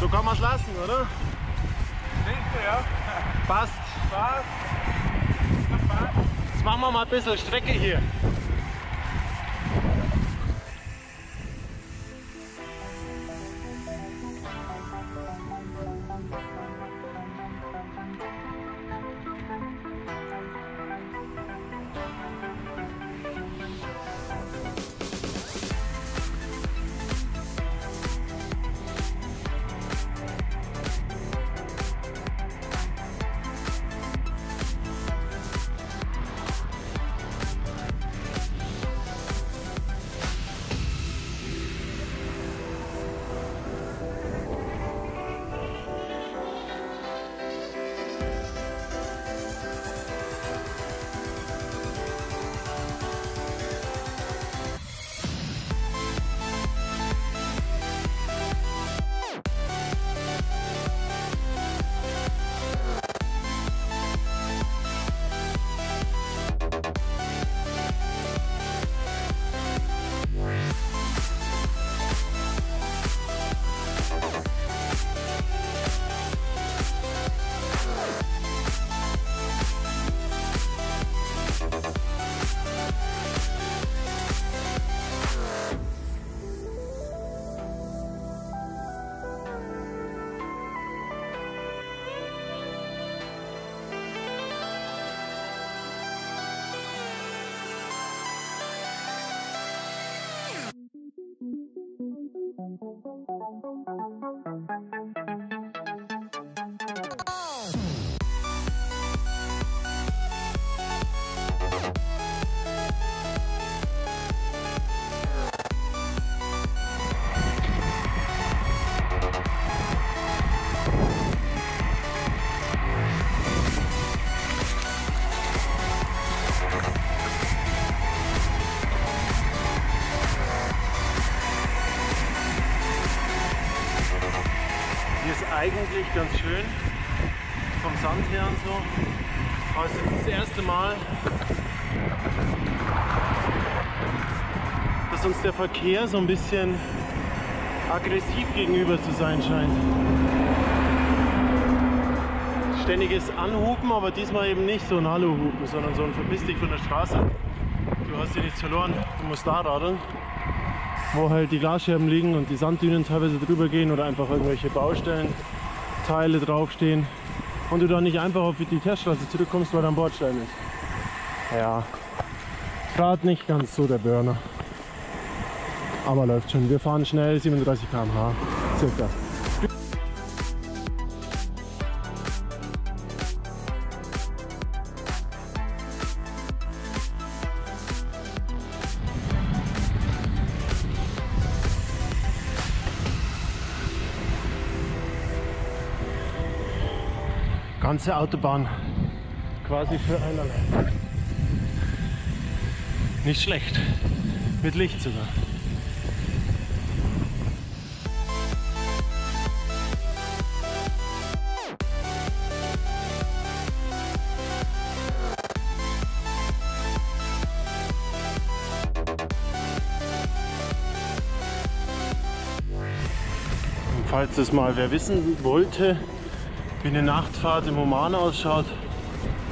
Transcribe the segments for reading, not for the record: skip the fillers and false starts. So kann man es lassen, oder? Denke, ja. Passt. Passt. Jetzt machen wir mal ein bisschen Strecke hier. Eigentlich ganz schön vom Sand her und so. Aber es ist das erste Mal, dass uns der Verkehr so ein bisschen aggressiv gegenüber zu sein scheint. Ständiges Anhupen, aber diesmal eben nicht so ein Hallo-Hupen, sondern so ein Verpiss dich von der Straße. Du hast dir nichts verloren, du musst da radeln. Wo halt die Glasscherben liegen und die Sanddünen teilweise drüber gehen oder einfach irgendwelche Baustellenteile draufstehen und du dann nicht einfach auf die Teststraße zurückkommst, weil da ein Bordstein ist. Ja, gerade nicht ganz so der Burner. Aber läuft schon. Wir fahren schnell 37 km/h circa. Ganze Autobahn quasi für einen. Nicht schlecht, mit Licht sogar. Und falls es mal wer wissen wollte, wie eine Nachtfahrt im Oman ausschaut.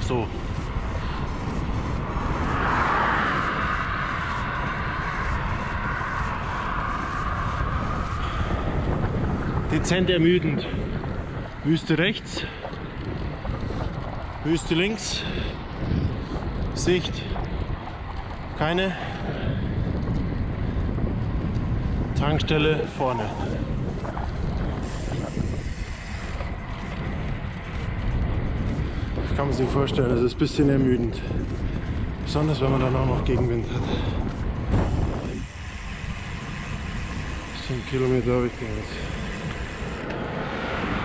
So. Dezent ermüdend. Wüste rechts, Wüste links, Sicht keine, Tankstelle vorne. Ich kann man sich vorstellen, das ist ein bisschen ermüdend, besonders wenn man dann auch noch Gegenwind hat. 10 Kilometer habe ich jetzt.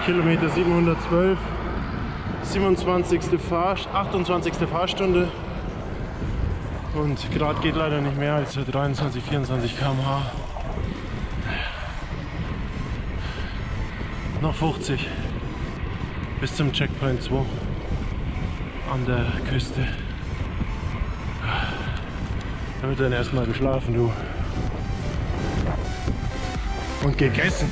Kilometer 712, 28. Fahrstunde und Grad geht leider nicht mehr als 23, 24 km/h. Noch 50 bis zum Checkpoint 2. An der Küste. Da wird dann erstmal geschlafen, du. Und gegessen.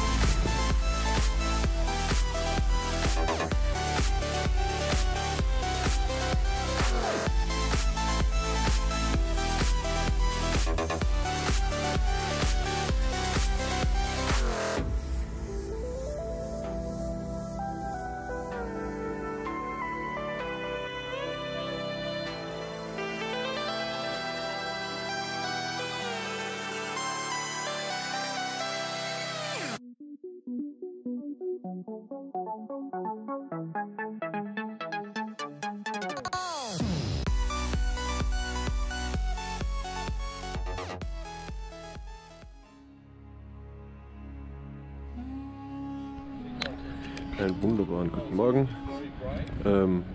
Einen wunderbaren guten Morgen.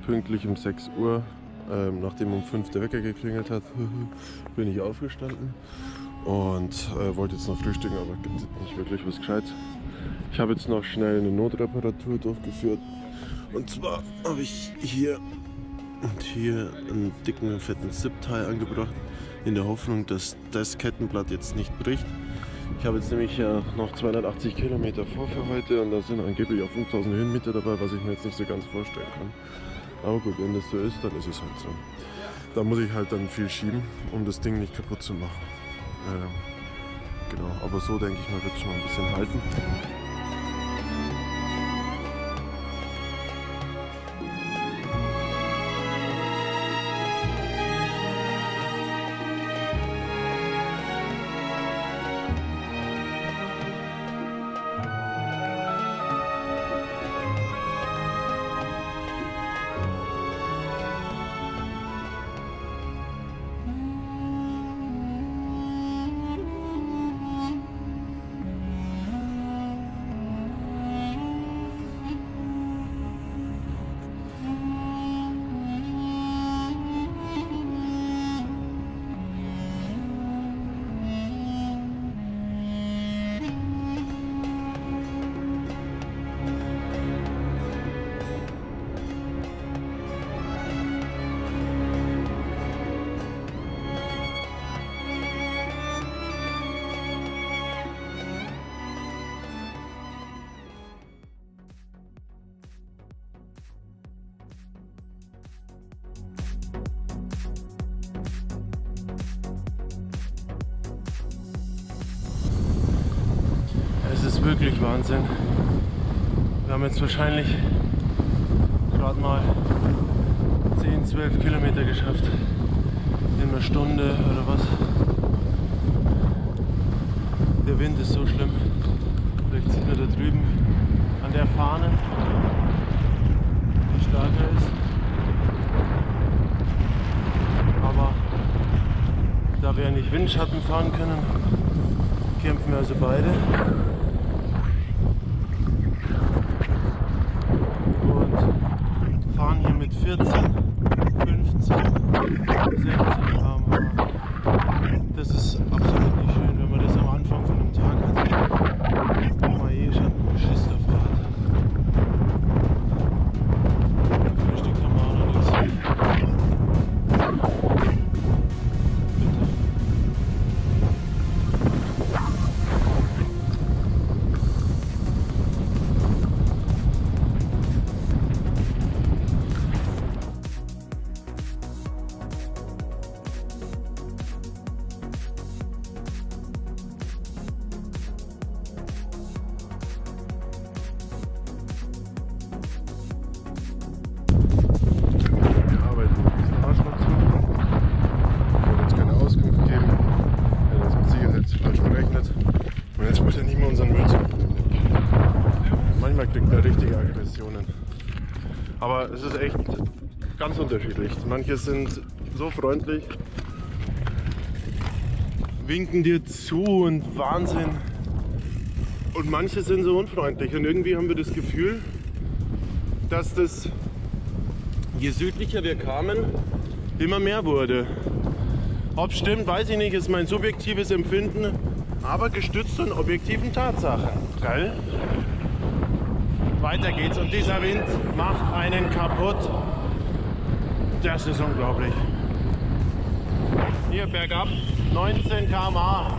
Pünktlich um 6 Uhr, nachdem um 5 der Wecker geklingelt hat, bin ich aufgestanden und wollte jetzt noch frühstücken, aber gibt nicht wirklich was Gescheites. Ich habe jetzt noch schnell eine Notreparatur durchgeführt. Und zwar habe ich hier und hier einen dicken, fetten Zip-Tie angebracht, in der Hoffnung, dass das Kettenblatt jetzt nicht bricht. Ich habe jetzt nämlich noch 280 Kilometer vor für heute und da sind angeblich auch 5000 Höhenmeter dabei, was ich mir jetzt nicht so ganz vorstellen kann. Aber gut, wenn das so ist, dann ist es halt so. Da muss ich halt dann viel schieben, um das Ding nicht kaputt zu machen. Genau, aber so denke ich mal, wird es schon mal ein bisschen halten. Wirklich Wahnsinn. Wir haben jetzt wahrscheinlich gerade mal 10, 12 Kilometer geschafft. In einer Stunde oder was. Der Wind ist so schlimm. Vielleicht sieht man da drüben an der Fahne, wie stark er ist. Aber da wir ja nicht Windschatten fahren können, kämpfen wir also beide. Mit 14, 15, 16 km/h. Das ist absolut nicht schön, wenn man das am Anfang von einem Tag hat, wo man eh schon Schiss davor hat. Frühstück haben wir auch noch nichts. Bitte. Ja, richtige Aggressionen. Aber es ist echt ganz unterschiedlich. Manche sind so freundlich, winken dir zu und Wahnsinn. Und manche sind so unfreundlich. Und irgendwie haben wir das Gefühl, dass das, je südlicher wir kamen, immer mehr wurde. Ob es stimmt, weiß ich nicht, ist mein subjektives Empfinden, aber gestützt an objektiven Tatsachen. Geil. Weiter geht's und dieser Wind macht einen kaputt. Das ist unglaublich. Hier bergab 19 km/h.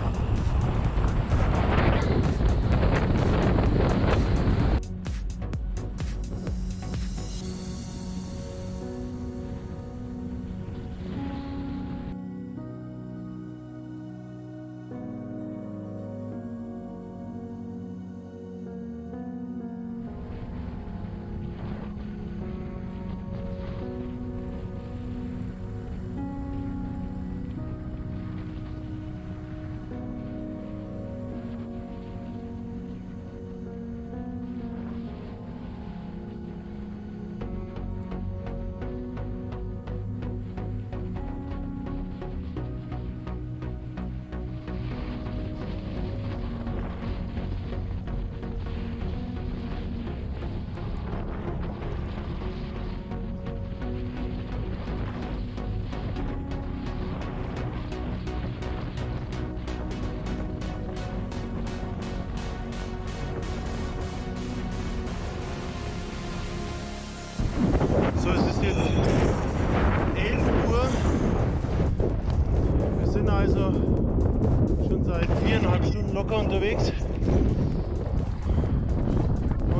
Unterwegs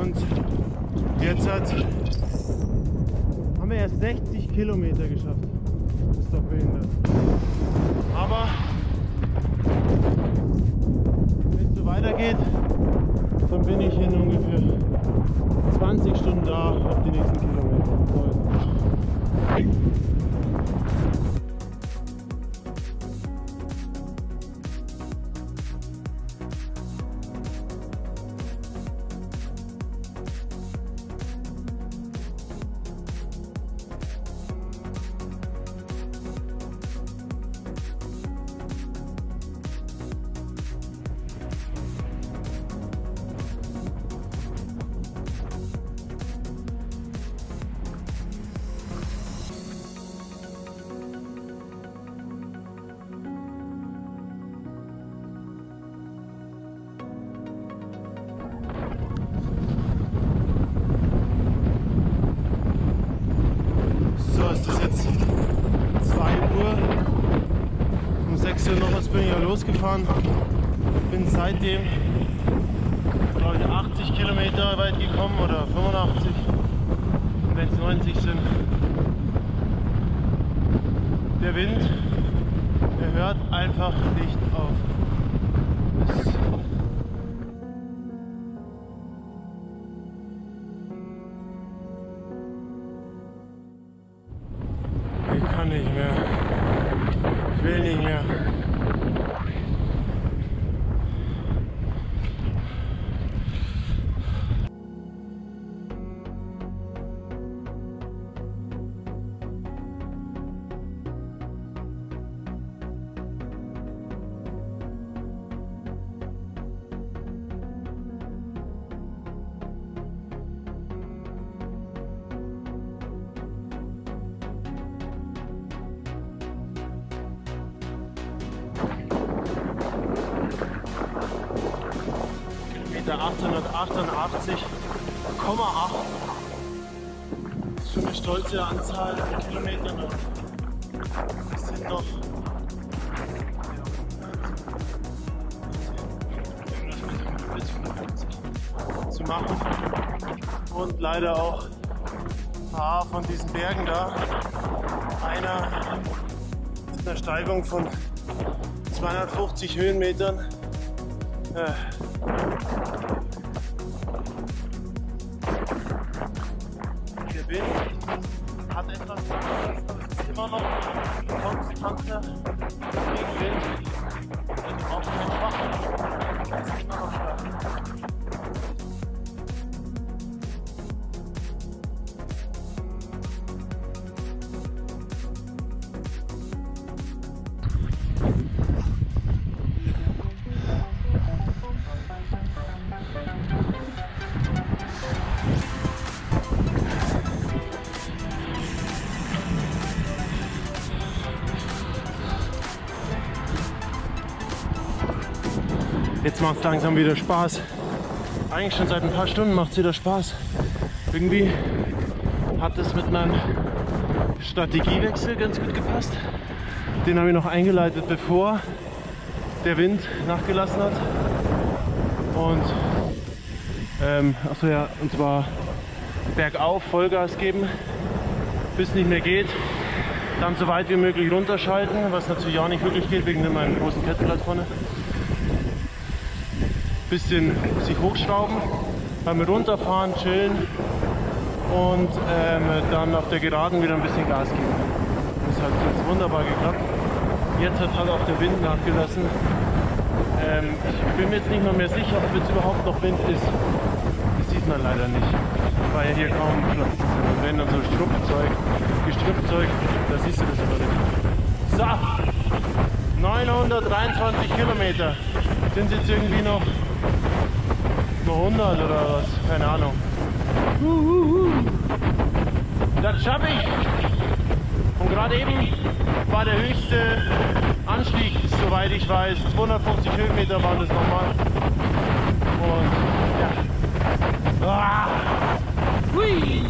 und jetzt haben wir erst 60 Kilometer geschafft. Das ist doch behindert. Aber wenn es so weitergeht, dann bin ich in ungefähr 20 Stunden da auf die nächsten Kilometer. Losgefahren. Bin seitdem, glaube ich, 80 Kilometer weit gekommen oder 85, wenn es 90 sind. Der Wind, der hört einfach nicht auf. Ich kann nicht mehr. Ich will nicht mehr. Der 888,8. Schon eine stolze Anzahl an Kilometern. Es sind noch 150 zu machen. Und leider auch ein paar von diesen Bergen da. Einer mit einer Steigung von 250 Höhenmetern. Der Wind hat etwas Angst, aber es ist immer noch konstanter Gegenwind. Es braucht kein Schwach, es ist immer noch stark. Jetzt macht es langsam wieder Spaß. Eigentlich schon seit ein paar Stunden macht es wieder Spaß. Irgendwie hat es mit meinem Strategiewechsel ganz gut gepasst. Den habe ich noch eingeleitet, bevor der Wind nachgelassen hat. Und achso, ja, und zwar bergauf Vollgas geben, bis es nicht mehr geht. Dann so weit wie möglich runterschalten, was natürlich auch nicht wirklich geht wegen meinem großen Kettenblatt vorne. Bisschen sich hochschrauben, beim Runterfahren chillen und dann auf der Geraden wieder ein bisschen Gas geben. Das hat jetzt wunderbar geklappt. Jetzt hat halt auch der Wind nachgelassen. Ich bin mir jetzt nicht mehr sicher, ob jetzt überhaupt noch Wind ist. Das sieht man leider nicht, weil ja hier kaum Platz ist. Und wenn dann so Gestrüppzeug, da siehst du das aber nicht. So, 923 Kilometer. Sind jetzt irgendwie noch 100 oder was? Keine Ahnung. Das schaffe ich. Und gerade eben war der höchste Anstieg, soweit ich weiß. 250 Höhenmeter waren das nochmal. Und ja. Ah. Hui.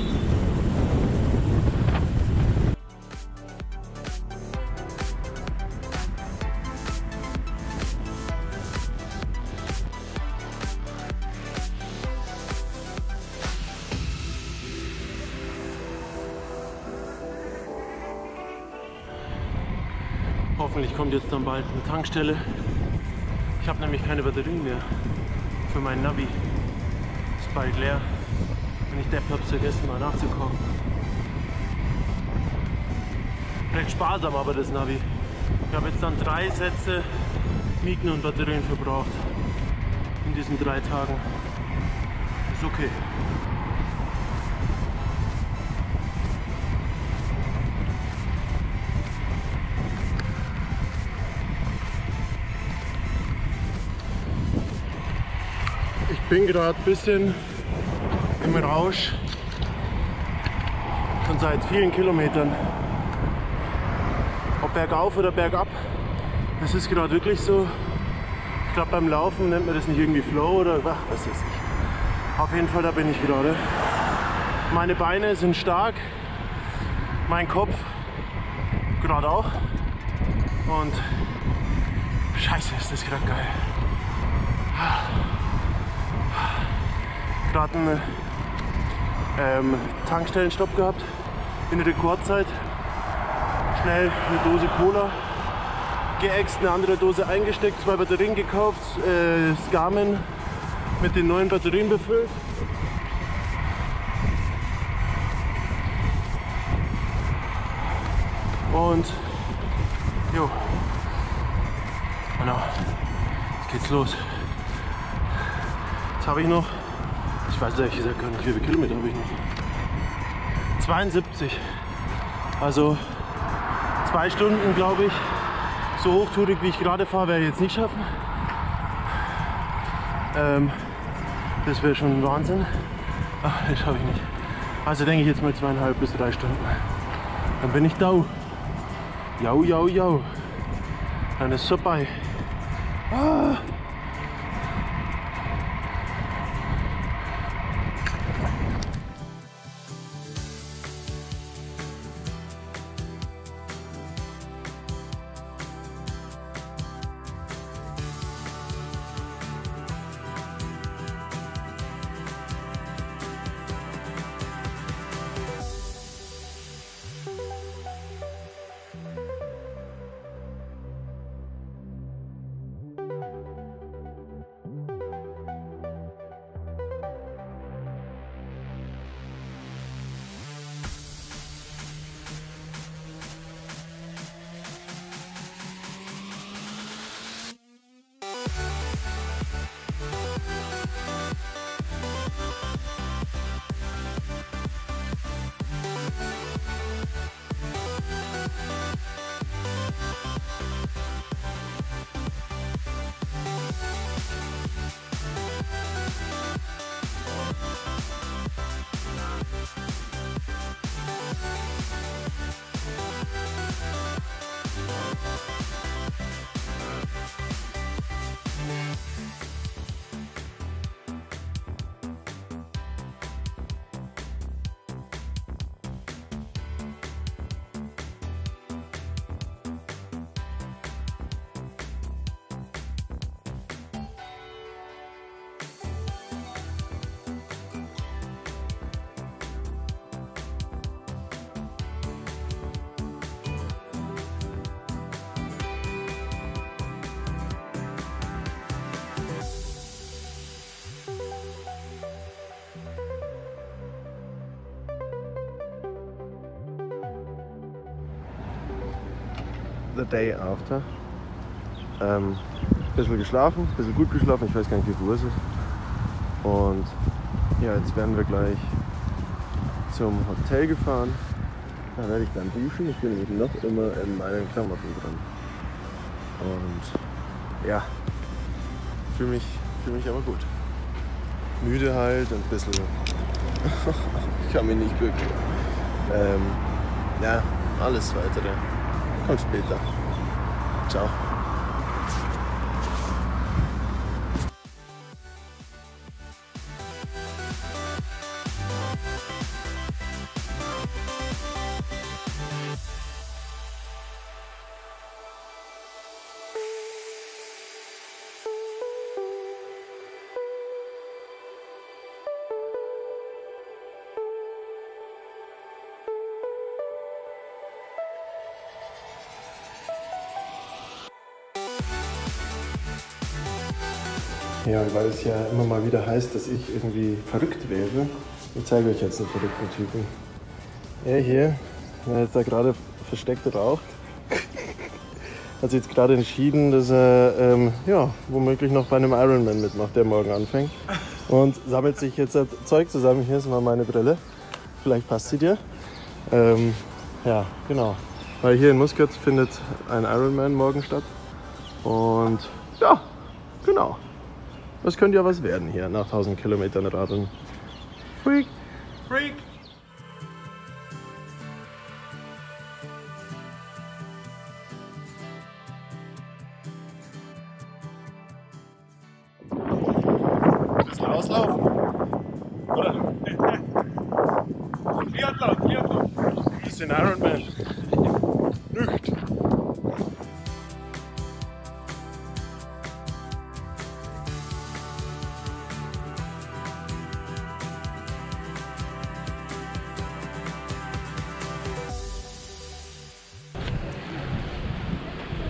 Hoffentlich kommt jetzt dann bald eine Tankstelle. Ich habe nämlich keine Batterien mehr für meinen Navi. Ist bald leer. Wenn ich der Platz vergessen, mal nachzukommen. Recht sparsam aber das Navi. Ich habe jetzt dann 3 Sätze Mieten und Batterien verbraucht in diesen 3 Tagen. Ist okay. Ich bin gerade ein bisschen im Rausch, schon seit vielen Kilometern. Ob bergauf oder bergab, das ist gerade wirklich so. Ich glaube, beim Laufen nennt man das nicht irgendwie Flow oder ach, was weiß ich. Auf jeden Fall, da bin ich gerade. Meine Beine sind stark, mein Kopf gerade auch. Und scheiße, ist das gerade geil. Gerade einen Tankstellenstopp gehabt in Rekordzeit. Schnell eine Dose Cola geäxt, eine andere Dose eingesteckt, 2 Batterien gekauft, das Garmin mit den neuen Batterien befüllt. Und jo, genau, jetzt geht's los. Jetzt habe ich noch, ich weiß ehrlich gesagt gar nicht, wie viele Kilometer habe ich noch. 72. Also 2 Stunden, glaube ich. So hochtourig wie ich gerade fahre, werde ich jetzt nicht schaffen. Das wäre schon Wahnsinn. Ach, das schaffe ich nicht. Also denke ich jetzt mal 2,5 bis 3 Stunden. Dann bin ich da. Jau, jau, jau. Dann ist es vorbei. Ah. the day after. Bisschen geschlafen, bisschen gut geschlafen, ich weiß gar nicht wie viel Uhr es ist. Und ja, jetzt werden wir gleich zum Hotel gefahren. Da werde ich dann duschen, ich bin nämlich noch immer in meinen Klamotten dran. Und ja, fühle mich aber gut. Müde halt und ein bisschen, ich kann mich nicht bücken. Ja, alles weitere kommt später. Ciao. Ja, weil es ja immer mal wieder heißt, dass ich irgendwie verrückt wäre. Ich zeige euch jetzt einen verrückten Typen. Er hier, der jetzt da gerade versteckt raucht, hat sich jetzt gerade entschieden, dass er ja, womöglich noch bei einem Ironman mitmacht, der morgen anfängt. Und sammelt sich jetzt das Zeug zusammen. Hier ist mal meine Brille. Vielleicht passt sie dir. Ja, genau. Weil hier in Muscat findet ein Ironman morgen statt. Und ja, genau. Das könnte ja was werden hier nach 1000 Kilometern Radeln. Freak! Freak! Ein bisschen auslaufen. Oder? Triathlon, Triathlon. Ein bisschen Ironman. Nicht.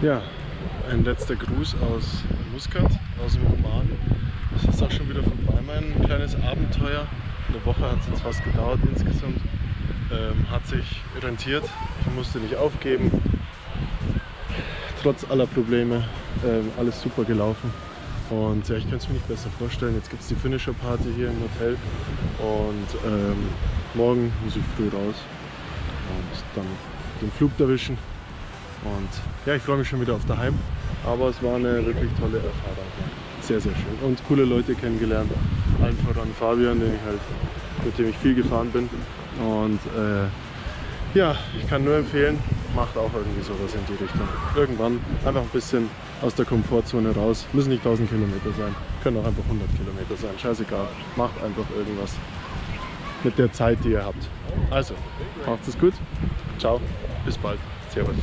Ja, ein letzter Gruß aus Muscat, aus dem Oman. Es ist auch schon wieder vorbei, mein kleines Abenteuer. Eine Woche hat es jetzt fast gedauert insgesamt. Hat sich rentiert, ich musste nicht aufgeben. Trotz aller Probleme, alles super gelaufen. Und ja, ich kann es mir nicht besser vorstellen. Jetzt gibt es die Finisher-Party hier im Hotel. Und morgen muss ich früh raus und dann den Flug erwischen. Und ja, ich freue mich schon wieder auf daheim, aber es war eine wirklich tolle Erfahrung, sehr, sehr schön und coole Leute kennengelernt, allen voran Fabian, mit dem ich viel gefahren bin und ja, ich kann nur empfehlen, macht auch irgendwie sowas in die Richtung. Irgendwann einfach ein bisschen aus der Komfortzone raus, müssen nicht 1000 Kilometer sein, können auch einfach 100 Kilometer sein, scheißegal, macht einfach irgendwas mit der Zeit, die ihr habt. Also, macht es gut, ciao, bis bald. Servus.